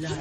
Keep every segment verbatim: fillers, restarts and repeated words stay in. blood.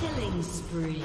Killing spree.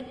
Red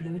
Blue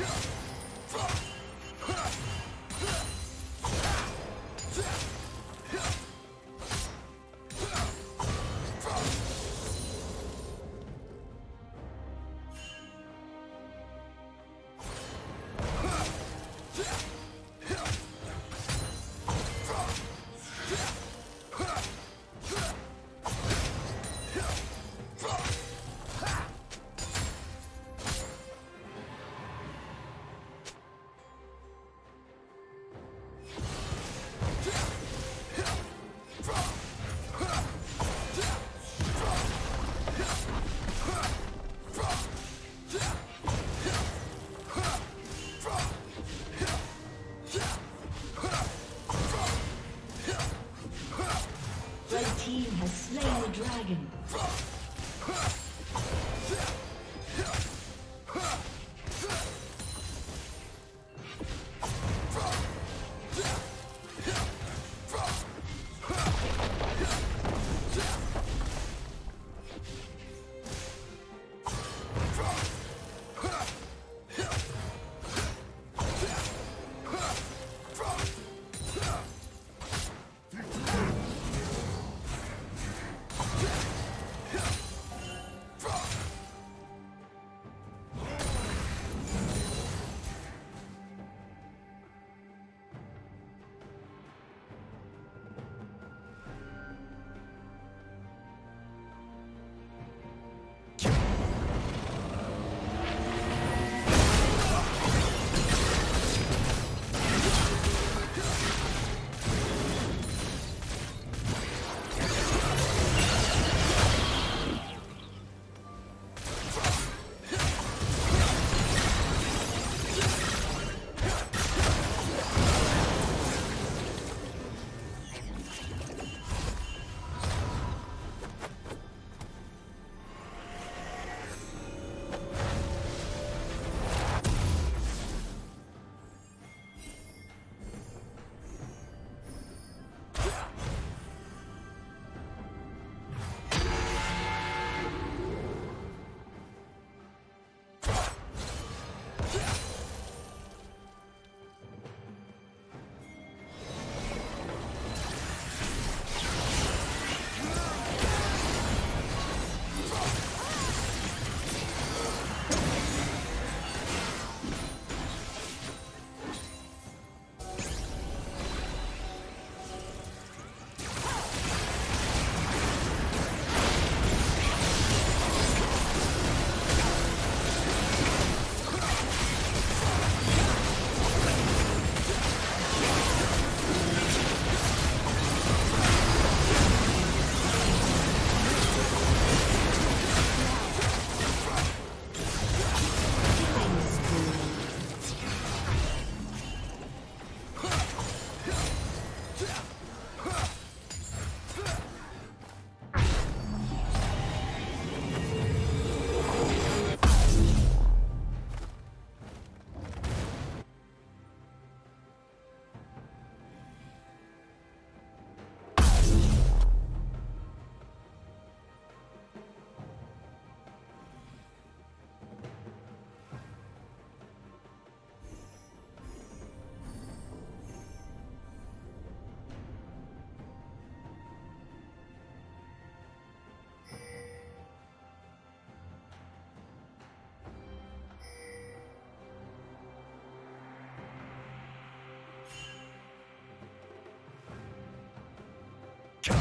Yeah. has slain the dragon.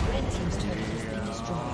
Red team's turret has been destroyed.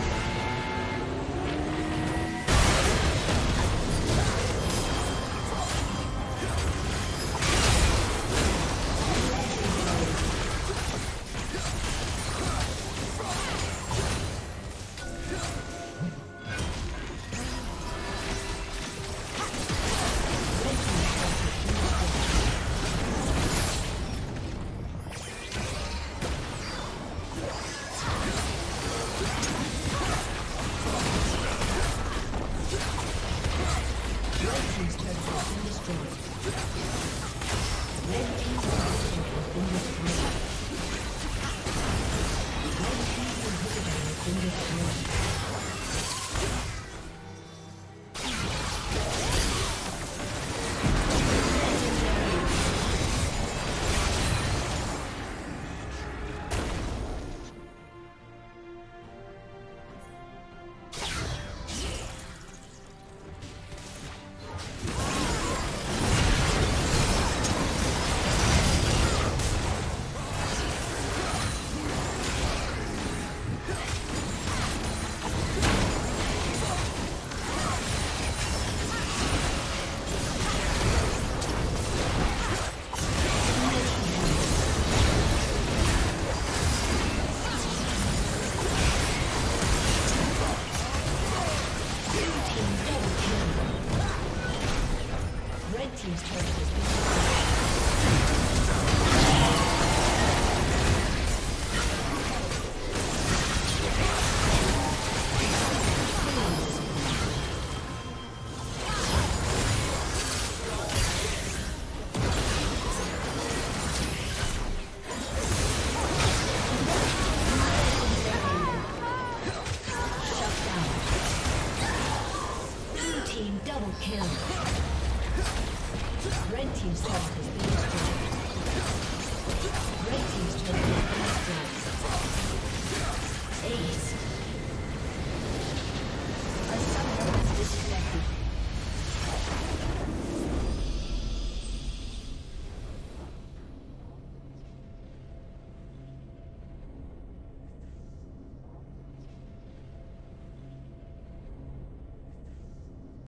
Thank you.